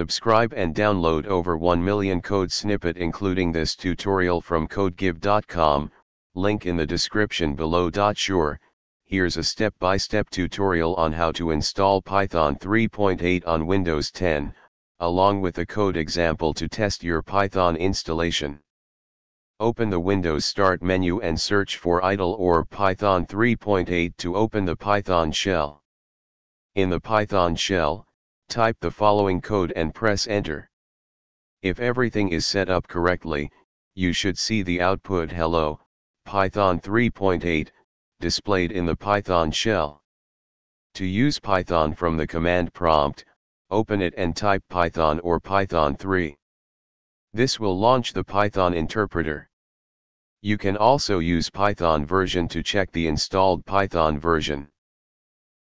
Subscribe and download over 1 million code snippet including this tutorial from codegive.com, link in the description below. Sure, here's a step-by-step tutorial on how to install Python 3.8 on Windows 10, along with a code example to test your Python installation. Open the Windows Start menu and search for idle or Python 3.8 to open the Python shell. In the Python shell, type the following code and press enter. If everything is set up correctly, you should see the output Hello, Python 3.8, displayed in the Python shell. To use Python from the command prompt, open it and type Python or Python 3. This will launch the Python interpreter. You can also use Python version to check the installed Python version.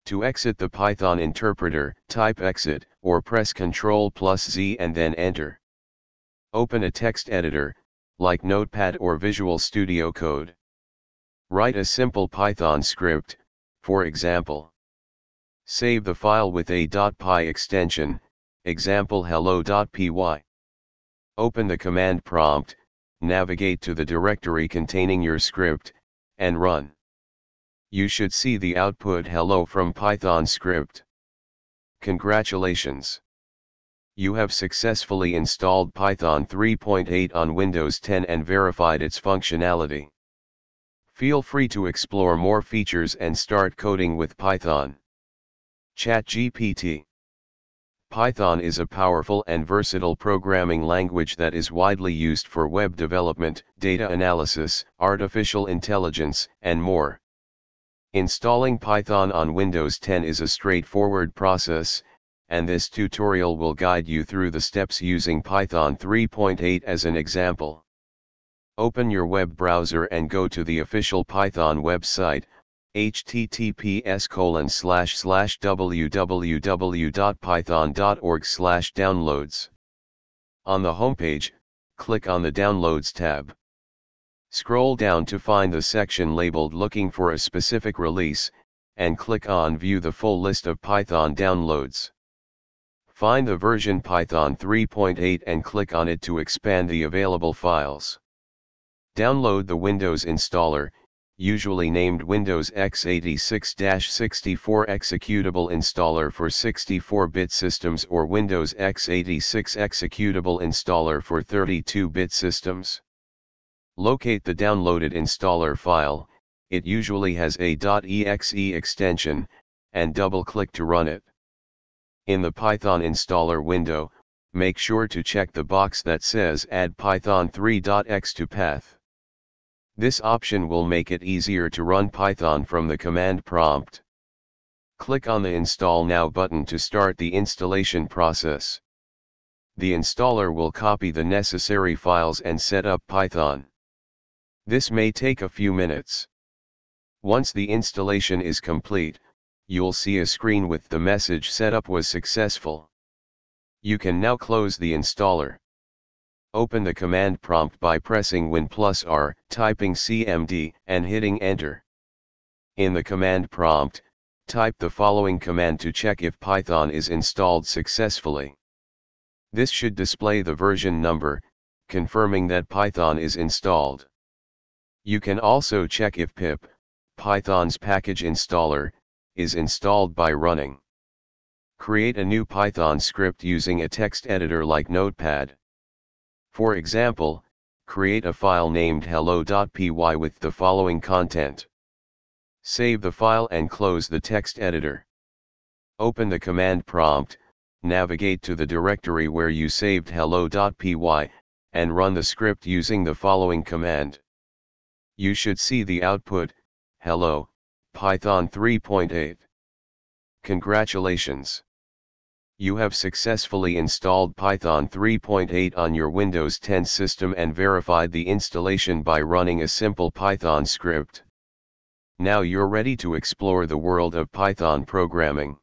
To exit the Python interpreter, type exit, or press Ctrl+Z and then enter. Open a text editor, like Notepad or Visual Studio Code. Write a simple Python script, for example. Save the file with a .py extension, example hello.py. Open the command prompt, navigate to the directory containing your script, and run. You should see the output Hello from Python script. Congratulations! You have successfully installed Python 3.8 on Windows 10 and verified its functionality. Feel free to explore more features and start coding with Python. ChatGPT. Python is a powerful and versatile programming language that is widely used for web development, data analysis, artificial intelligence, and more. Installing Python on Windows 10 is a straightforward process, and this tutorial will guide you through the steps using Python 3.8 as an example. Open your web browser and go to the official Python website, https://www.python.org/downloads. On the homepage, click on the Downloads tab. Scroll down to find the section labeled Looking for a Specific Release, and click on View the full list of Python downloads. Find the version Python 3.8 and click on it to expand the available files. Download the Windows installer, usually named Windows x86-64 executable installer for 64-bit systems or Windows x86 executable installer for 32-bit systems. Locate the downloaded installer file, it usually has a .exe extension, and double-click to run it. In the Python installer window, make sure to check the box that says Add Python 3.x to path. This option will make it easier to run Python from the command prompt. Click on the Install Now button to start the installation process. The installer will copy the necessary files and set up Python. This may take a few minutes. Once the installation is complete, you'll see a screen with the message Setup was successful. You can now close the installer. Open the command prompt by pressing Win+R, typing CMD, and hitting Enter. In the command prompt, type the following command to check if Python is installed successfully. This should display the version number, confirming that Python is installed. You can also check if pip, Python's package installer, is installed by running. Create a new Python script using a text editor like Notepad. For example, create a file named hello.py with the following content. Save the file and close the text editor. Open the command prompt, navigate to the directory where you saved hello.py, and run the script using the following command. You should see the output, Hello, Python 3.8. Congratulations! You have successfully installed Python 3.8 on your Windows 10 system and verified the installation by running a simple Python script. Now you're ready to explore the world of Python programming.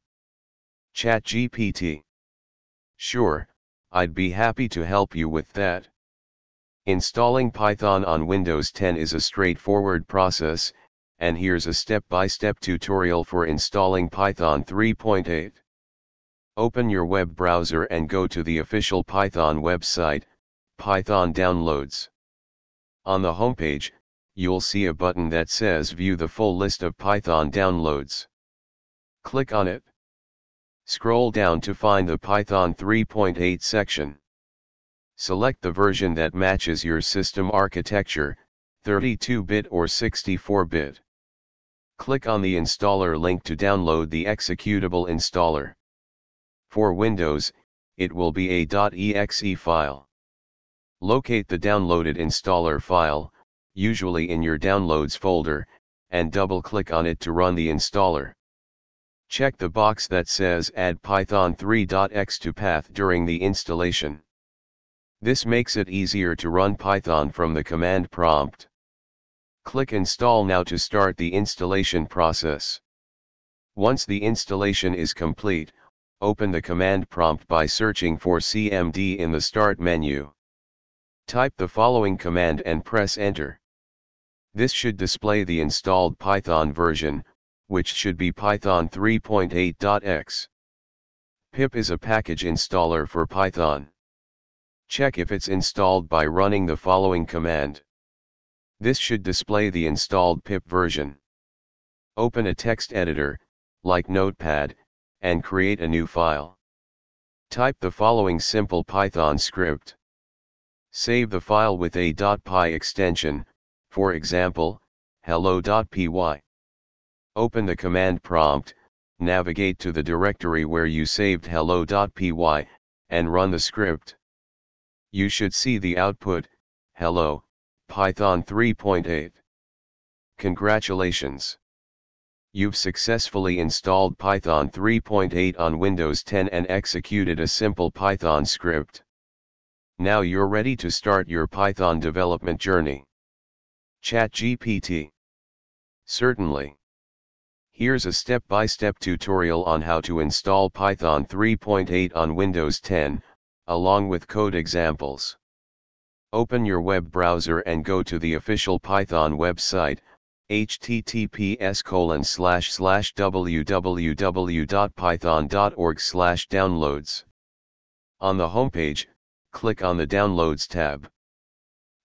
ChatGPT. Sure, I'd be happy to help you with that. Installing Python on Windows 10 is a straightforward process, and here's a step-by-step tutorial for installing Python 3.8. Open your web browser and go to the official Python website, Python Downloads. On the homepage, you'll see a button that says View the full list of Python downloads. Click on it. Scroll down to find the Python 3.8 section. Select the version that matches your system architecture, 32-bit or 64-bit. Click on the installer link to download the executable installer. For Windows, it will be a .exe file. Locate the downloaded installer file, usually in your downloads folder, and double-click on it to run the installer. Check the box that says Add Python 3.x to path during the installation. This makes it easier to run Python from the command prompt. Click Install now to start the installation process. Once the installation is complete, open the command prompt by searching for CMD in the Start menu. Type the following command and press Enter. This should display the installed Python version, which should be Python 3.8.x. Pip is a package installer for Python. Check if it's installed by running the following command. This should display the installed pip version. Open a text editor, like Notepad, and create a new file. Type the following simple Python script. Save the file with a .py extension, for example, hello.py. Open the command prompt, navigate to the directory where you saved hello.py, and run the script. You should see the output, hello, Python 3.8. Congratulations! You've successfully installed Python 3.8 on Windows 10 and executed a simple Python script. Now you're ready to start your Python development journey. ChatGPT. Certainly. Here's a step-by-step tutorial on how to install Python 3.8 on Windows 10, along with code examples. Open your web browser and go to the official Python website, https://www.python.org/downloads. On the homepage, click on the Downloads tab.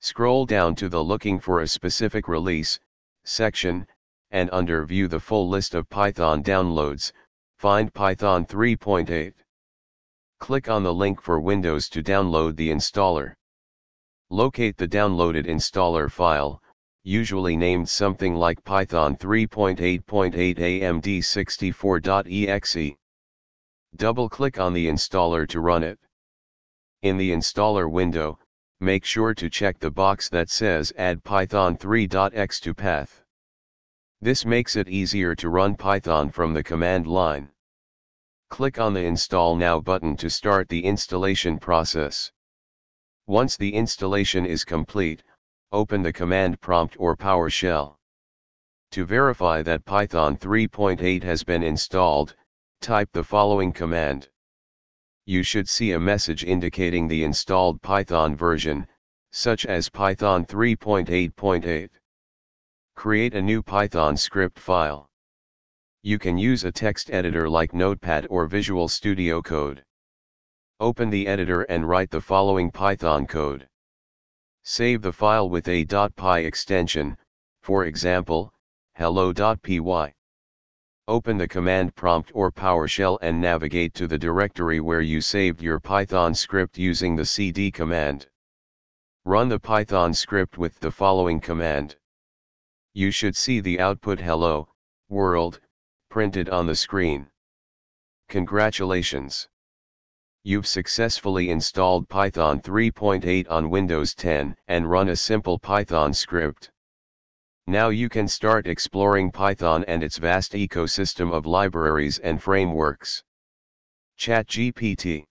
Scroll down to the Looking for a Specific Release section, and under View the full list of Python downloads, find Python 3.8. Click on the link for Windows to download the installer. Locate the downloaded installer file, usually named something like Python 3.8.8 AMD64.exe. Double-click on the installer to run it. In the installer window, make sure to check the box that says Add Python 3.x to path. This makes it easier to run Python from the command line. Click on the Install Now button to start the installation process. Once the installation is complete, open the command prompt or PowerShell. To verify that Python 3.8 has been installed, type the following command. You should see a message indicating the installed Python version, such as Python 3.8.8. Create a new Python script file. You can use a text editor like Notepad or Visual Studio Code. Open the editor and write the following Python code. Save the file with a .py extension, for example, hello.py. Open the command prompt or PowerShell and navigate to the directory where you saved your Python script using the cd command. Run the Python script with the following command. You should see the output Hello, World, printed on the screen. Congratulations! You've successfully installed Python 3.8 on Windows 10 and run a simple Python script. Now you can start exploring Python and its vast ecosystem of libraries and frameworks. ChatGPT.